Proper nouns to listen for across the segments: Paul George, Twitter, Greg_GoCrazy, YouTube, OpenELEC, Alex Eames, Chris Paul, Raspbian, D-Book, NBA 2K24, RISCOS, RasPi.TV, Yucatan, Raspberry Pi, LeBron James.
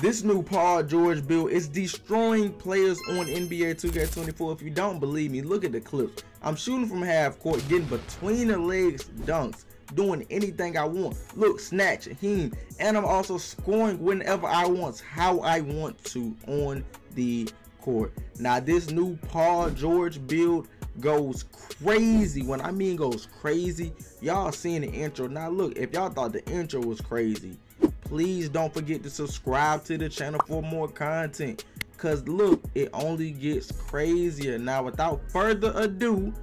This new Paul George build is destroying players on NBA 2K24. If you don't believe me, look at the clips. I'm shooting from half court, getting between the legs dunks, doing anything I want. Look, snatch, heem, and I'm also scoring whenever I want, how I want to on the court. Now, this new Paul George build goes crazy. When I mean goes crazy, y'all seen the intro. Now, look, if y'all thought the intro was crazy, please don't forget to subscribe to the channel for more content, because look, it only gets crazier. Now, without further ado,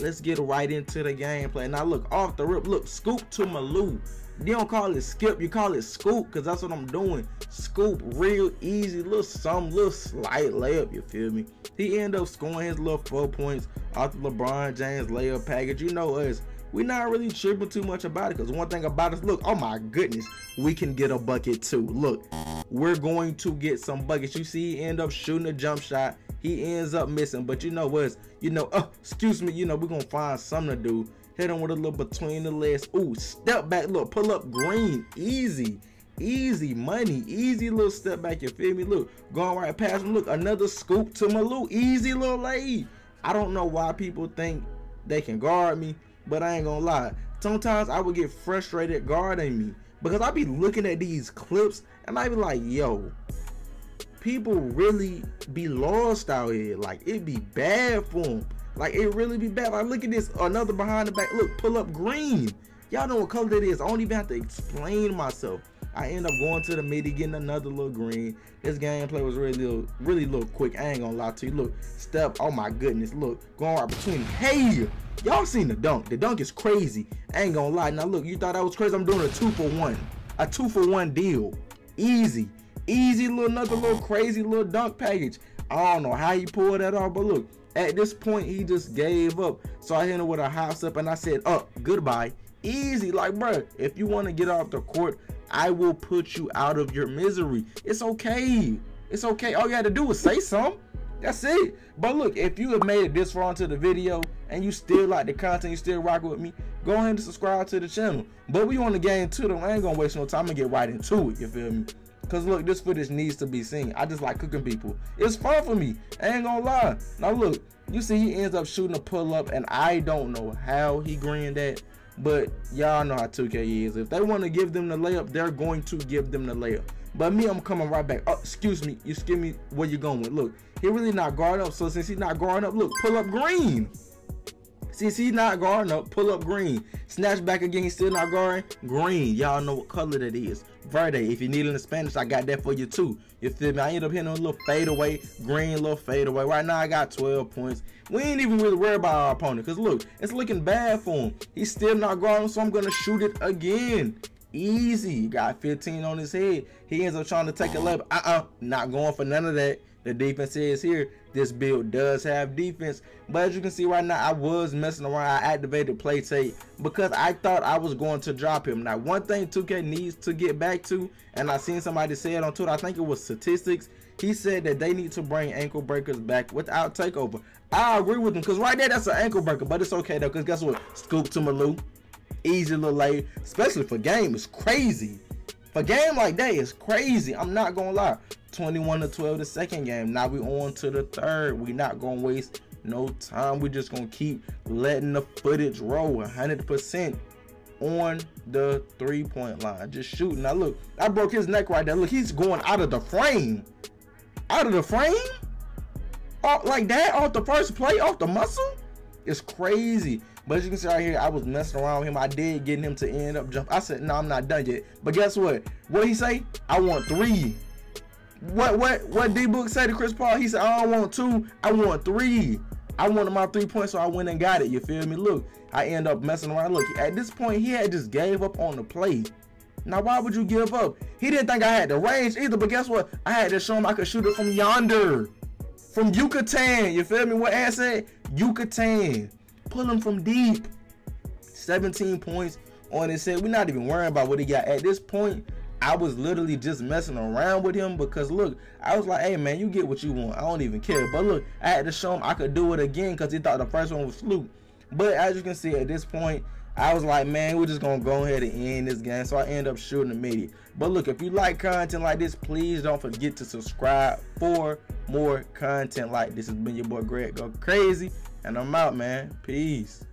let's get right into the gameplay. Now, look, off the rip, look, scoop to Malou. You don't call it skip, you call it scoop, because that's what I'm doing. Scoop real easy, little slight layup, you feel me? He ended up scoring his little 4 points off the LeBron James layup package. You know us, we're not really tripping too much about it, because one thing about us, look, oh my goodness, we can get a bucket too. Look, we're going to get some buckets. You see he end up shooting a jump shot. He ends up missing, but you know what, you know, excuse me, you know, we're going to find something to do. Hit him with a little between the legs. Ooh, step back, look, pull up green. Easy, easy money, easy little step back, you feel me? Look, going right past him, look, another scoop to Malou. Easy little lay. I don't know why people think they can guard me, but I ain't gonna lie, sometimes I would get frustrated guarding me, because I be looking at these clips and I be like, yo, people really be lost out here. Like, it be bad for them. Like, it really be bad. Like, look at this, another behind the back, look, pull up green. Y'all know what color that is. I don't even have to explain myself. I end up going to the midi, getting another little green. This gameplay was really quick, I ain't gonna lie to you. Look, step, oh my goodness, look, going right between. Hey, y'all seen the dunk. The dunk is crazy, I ain't gonna lie. Now look, you thought that was crazy, I'm doing a 2-for-1 deal. Easy, easy little, another little crazy little dunk package. I don't know how you pulled that off, but look, at this point he just gave up. So I hit him with a house up and I said up, goodbye. Easy, like, bruh, if you want to get off the court, I will put you out of your misery. It's okay, it's okay. All you had to do was say something, that's it. But look, if you have made it this far into the video and you still like the content, you still rock with me, go ahead and subscribe to the channel. But we on the game too, though. I ain't gonna waste no time and get right into it, you feel me? Because look, this footage needs to be seen. I just like cooking people, it's fun for me, I ain't gonna lie. Now look, you see he ends up shooting a pull-up and I don't know how he grinned at, but y'all know how 2K is. If they want to give them the layup, they're going to give them the layup. But me, I'm coming right back. Oh, excuse me, you skip me where you going. Look, he really not guarding up. So since he's not guarding up, look, pull up green. Since he's not guarding up, pull up green. Snatch back again, he's still not guarding. Green, y'all know what color that is. Verde, if you need it in Spanish, I got that for you too. You feel me? I end up hitting a little fadeaway, green little fadeaway. Right now, I got 12 points. We ain't even really worried about our opponent, because look, it's looking bad for him. He's still not guarding, so I'm going to shoot it again. Easy, he got 15 on his head. He ends up trying to take a layup. Not going for none of that. The defense is here. This build does have defense, but as you can see right now, I was messing around. I activated play tape because I thought I was going to drop him. Now, one thing 2K needs to get back to, and I seen somebody say it on Twitter, I think it was Statistics, he said that they need to bring ankle breakers back without takeover. I agree with him, because right there, that's an ankle breaker, but it's okay though, because guess what? Scoop to Malou, easy little lay, especially for game, it's crazy. For game like that, it's crazy, I'm not gonna lie. 21-12 the second game. Now we on to the third. We not gonna waste no time. We just gonna keep letting the footage roll. 100% on the 3-point line, just shooting. Now look, I broke his neck right there. Look, he's going out of the frame, out of the frame, off like that, off the first play, off the muscle. It's crazy. But as you can see right here, I was messing around with him. I did get him to end up jump. I said no, I'm not done yet. But guess what? What did he say? I want 3. What D-Book said to Chris Paul? He said, I don't want 2, I want 3. I wanted my 3 points, so I went and got it. You feel me? Look, I end up messing around. Look, at this point, he had just gave up on the play. Now, why would you give up? He didn't think I had the range either, but guess what? I had to show him I could shoot it from yonder, from Yucatan. You feel me? What I said? Yucatan. Pull him from deep. 17 points on his head. We're not even worrying about what he got at this point. I was literally just messing around with him because look, I was like, hey man, you get what you want, I don't even care. But look, I had to show him I could do it again because he thought the first one was fluke. But as you can see at this point, I was like, man, we're just gonna go ahead and end this game. So I end up shooting the midi. But look, if you like content like this, please don't forget to subscribe for more content like this. Has been your boy Greg Go Crazy, and I'm out, man. Peace.